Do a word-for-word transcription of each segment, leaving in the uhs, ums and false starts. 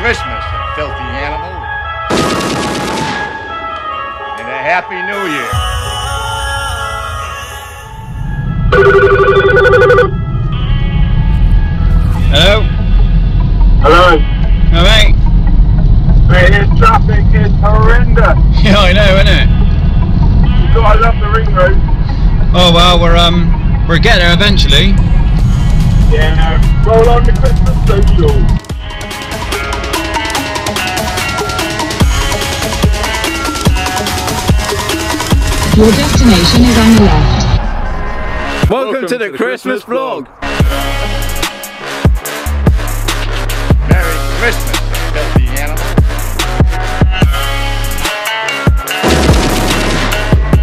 Christmas, a filthy animal, and a Happy New Year. Hello? Hello? All right. Man, this traffic is horrendous. Yeah, I know, innit? You thought I loved the ring road. Oh, well, we're, um, we're getting there eventually. Yeah, roll on the Christmas social. Your destination is on the left. Welcome, Welcome to, the to the Christmas, Christmas vlog. Merry Christmas, filthy animal.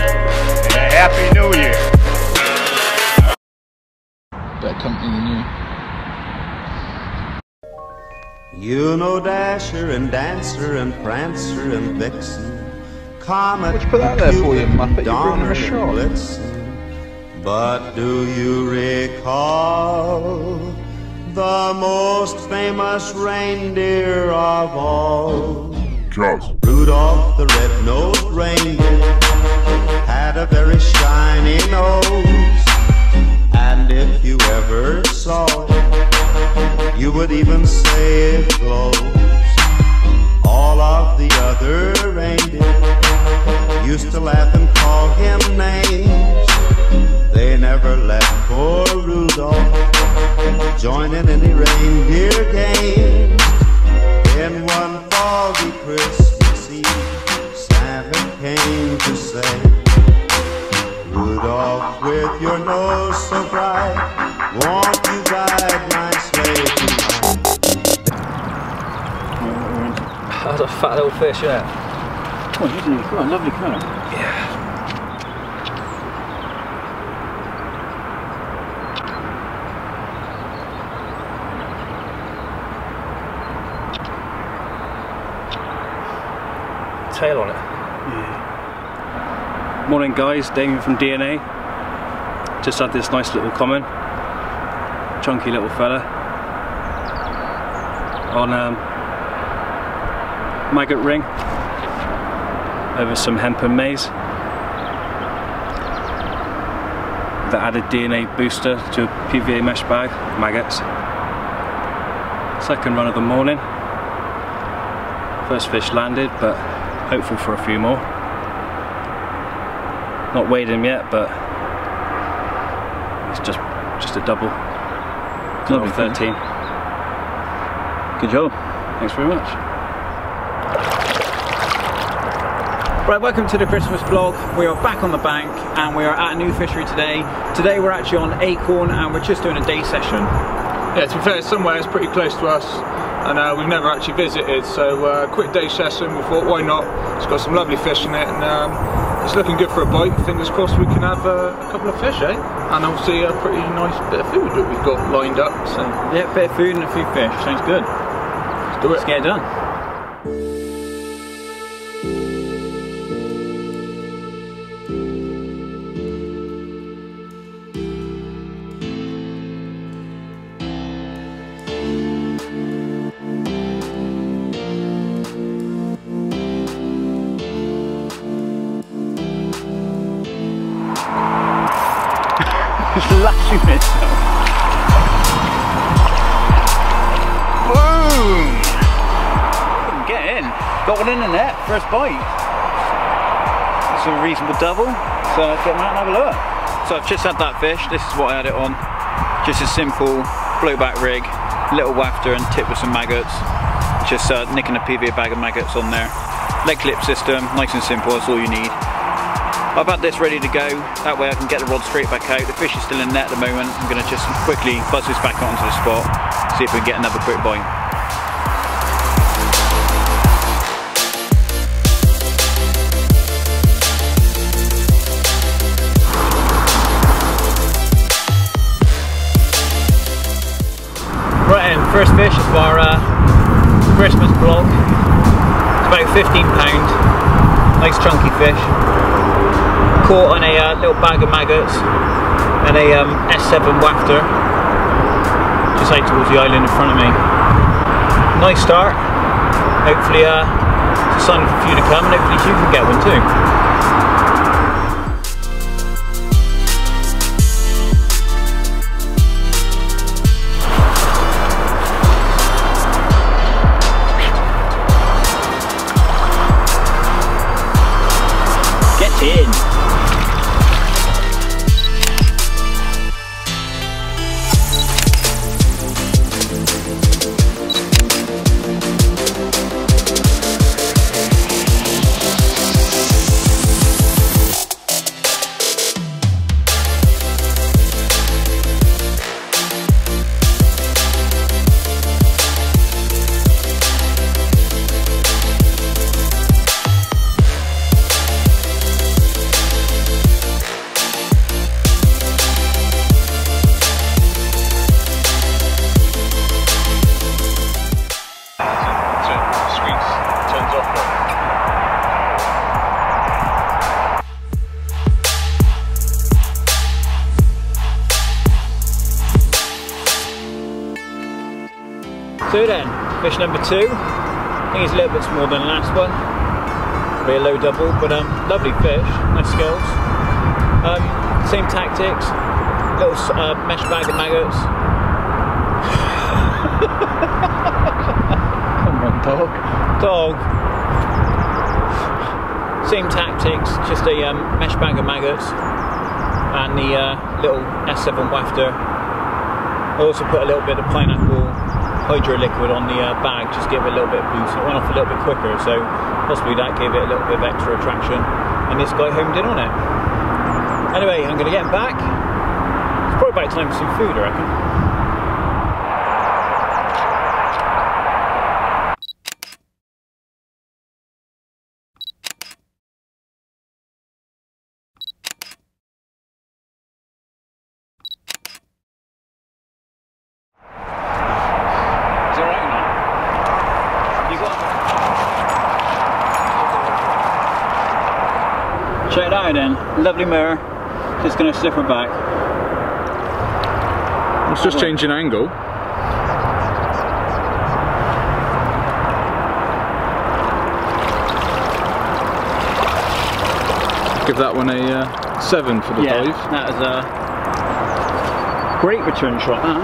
And a Happy New Year. Better company than you. You know Dasher and Dancer and Prancer and Vixen, Comet, you put that there for you, Muppet? Donner and Blitzen. But do you recall the most famous reindeer of all? Charles. Rudolph the red-nosed reindeer had a very shiny nose, and if you ever saw it, you would even say it glows. All of the other reindeer used to laugh and call him names. They never left poor Rudolph joining any reindeer games. Then one foggy Christmas Eve, Santa came to say, Rudolph, with your nose so bright, won't you guide my sleigh tonight? That was a fat little fish, yeah. Come on, isn't it? Come on, lovely, come on. Yeah. Tail on it. Yeah. Morning guys, Damien from D N A. Just had this nice little comment. Chunky little fella. On um, maggot ring. Over some hemp and maize. That added D N A booster to a P V A mesh bag. Maggots. Second run of the morning. First fish landed, but hopeful for a few more. Not weighed him yet, but it's just just a double. Lovely thirteen. Good job. Thanks very much. Right, welcome to the Christmas vlog. We are back on the bank and we are at a new fishery today. Today we're actually on Acorn and we're just doing a day session. Yeah, to be fair, somewhere it's pretty close to us and uh, we've never actually visited, so uh, quick day session. We thought, why not? It's got some lovely fish in it and um, it's looking good for a bite. Fingers crossed we can have uh, a couple of fish, eh? And obviously a pretty nice bit of food that we've got lined up. So. Yeah, a bit of food and a few fish. Sounds good. Let's do it. Let's get it done. Lashing myself. Boom! Get in. Got one in the net, first bite. That's a reasonable double, so let's get them out and have a look. So I've just had that fish, this is what I had it on. Just a simple float back rig, little wafter and tip with some maggots. Just uh, nicking a P V A bag of maggots on there. Leg clip system, nice and simple, that's all you need. I've had this ready to go, that way I can get the rod straight back out. The fish is still in net at the moment. I'm going to just quickly buzz this back onto the spot, see if we can get another quick bite. Right in, first fish of our uh, Christmas vlog. It's about fifteen pound, nice chunky fish. Caught on a uh, little bag of maggots and a um, S seven Wafter just out towards the island in front of me. Nice start, hopefully uh, it's a sign for you to come, and hopefully you can get one too. So then, fish number two. I think it's a little bit smaller than the last one. Be a low double, but um, lovely fish, nice scales. Um, same tactics, little uh, mesh bag of maggots. Come on, dog. Dog. Same tactics, just a um, mesh bag of maggots and the uh, little S seven Wafter. I also put a little bit of pineapple hydro liquid on the uh, bag, just give it a little bit of boost. It went off a little bit quicker, so possibly that gave it a little bit of extra attraction, and this guy homed in on it. Anyway, I'm going to get him back. It's probably about time for some food, I reckon. Check it out then, lovely mirror, just going to slip her back. It's just changing angle. Give that one a uh, seven for the yeah, dive. That is a great return shot, that.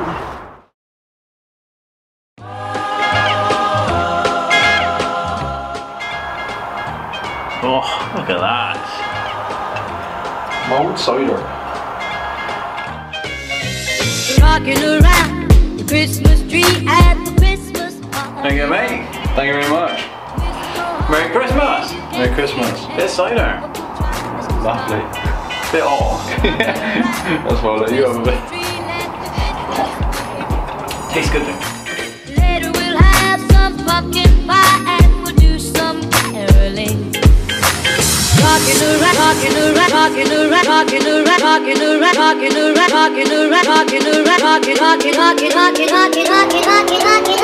Oh, look at that. Malt cider. Rocking around the Christmas tree at the Christmas party. Thank you, mate. Thank you very much. Merry Christmas. Merry Christmas. It's cider. Lovely. Bit off. That's why I'll let you have a bit. Oh. Tastes good though. Later we'll have some pumpkin pie and we'll do some caroling. Rocking around, rocking around, rocking around, rocking around, rocking around, rocking around, rocking around, rocking around, rocking, rocking, rocking, rocking, rocking, rocking, rocking, rocking.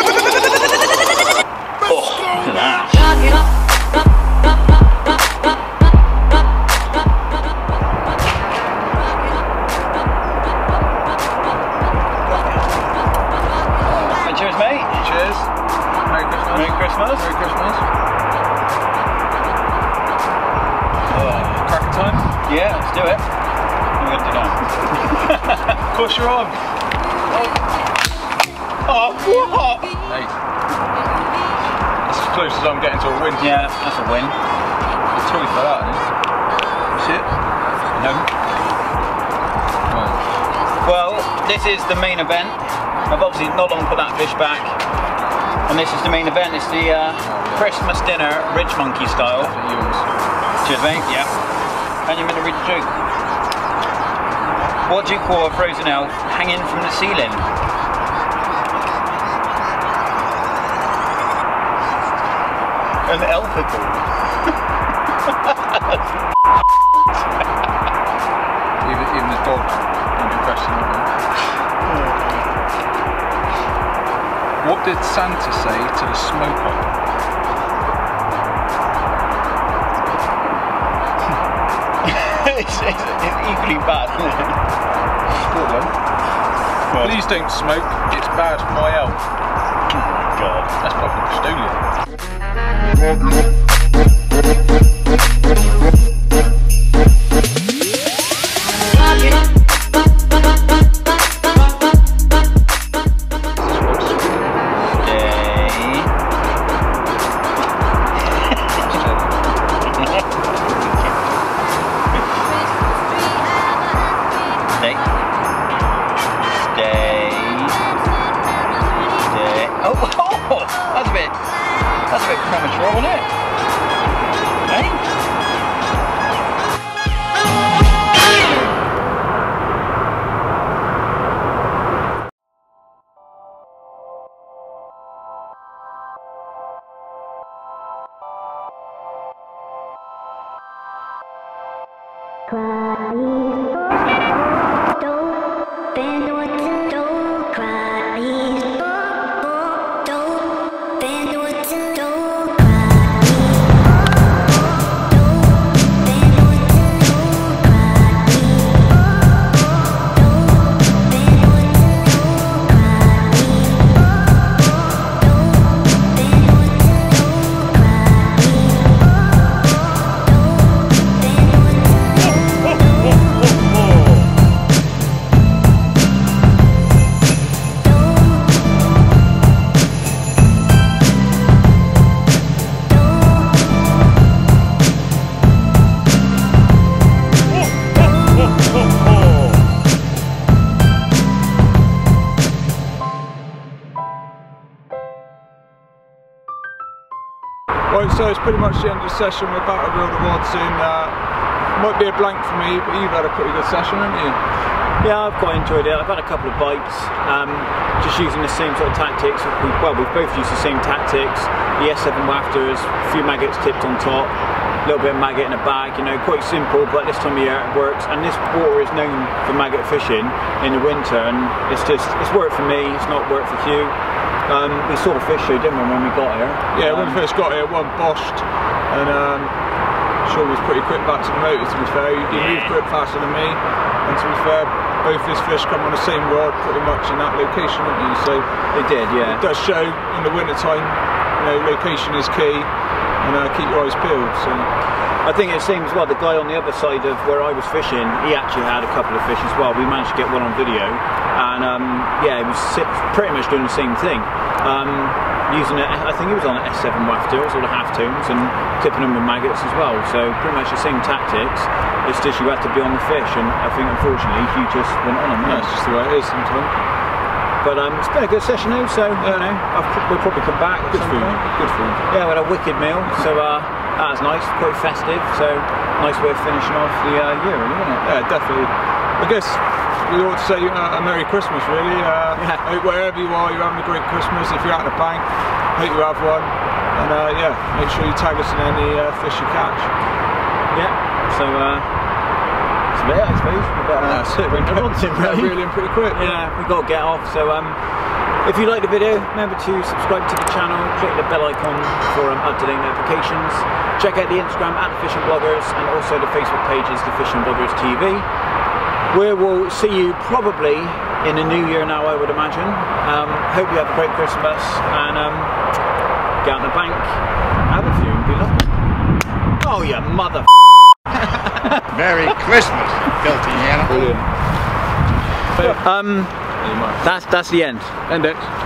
Oh, look at that. Cheers, mate. Cheers. Merry Christmas. Merry Christmas. Merry Christmas. Yeah, let's do it. I'm going to do that. Of course you're on. Oh, oh what? Hey. That's as close as I'm getting to a win. Yeah, that's a win. It's totally for that, isn't it? That's it? No. Right. Well, this is the main event. I've obviously not long put that fish back. And this is the main event. It's the uh, Christmas dinner, Ridge Monkey style. That's yours. Cheers, mate. Yeah. And you're meant to read the joke. What do you call a frozen elf hanging from the ceiling? An elfical. even, even the dog would be questioning it. What did Santa say to the smoker? It's, it's, it's equally bad, isn't it? Well, please don't smoke, it's bad for my health. Oh my god, that's probably stolen. So it's pretty much the end of the session. We're about to reel the rod soon. Uh, might be a blank for me, but you've had a pretty good session, haven't you? Yeah, I've quite enjoyed it. I've had a couple of bites, um, just using the same sort of tactics. We, well, we've both used the same tactics. The S seven Wafter is a few maggots tipped on top, a little bit of maggot in a bag, you know, quite simple, but this time of year it works. And this water is known for maggot fishing in the winter, and it's just, it's worked for me, it's not worked for Hugh. Um, we saw the fish here, didn't we, when we got here? Yeah, um, when we first got here, one boshed, and um, Sean was pretty quick back to the motor, to be fair. He yeah. moved quick faster than me, and to be fair, both his fish come on the same rod pretty much in that location, didn't you? So they did, yeah. It does show in the winter time, you know, location is key, and uh, keep your eyes peeled. So I think it seems, well, the guy on the other side of where I was fishing, he actually had a couple of fish as well. We managed to get one on video. And um, yeah, he was pretty much doing the same thing. Um, using it, I think he was on an S seven Wafter, it was all the half toons, and tipping them with maggots as well. So pretty much the same tactics. It's just you have to be on the fish, and I think unfortunately you just went on them. That's yeah, just the way it is sometimes. But um, it's been a good session though, so yeah. you know, I've, we'll probably come back. Good food. Point. Good food. Yeah, we had a wicked meal, so uh, that was nice, quite festive. So nice way of finishing off the uh, year, really, wasn't it? Yeah, definitely. I guess we ought to say uh, a Merry Christmas, really. Uh, yeah. Hope wherever you are, you're having a great Christmas. If you're out in a bank, hope you have one. And uh, yeah, make sure you tag us in any uh, fish you catch. Yeah, so uh, that's about it, I suppose. We've got, uh, yeah, that's it. We're really. reeling pretty quick. Yeah, we've got to get off. So um, if you like the video, remember to subscribe to the channel, click the bell icon for um, up-to-date notifications. Check out the Instagram at The Fishing Bloggers, and also the Facebook page is The Fishing Bloggers T V. We will see you probably in the new year now, I would imagine. Um, hope you have a great Christmas, and um, get out in the bank, have a few, and be lucky. Oh, you mother Merry Christmas, filthy animal. Brilliant. Um, that's, that's the end. End it.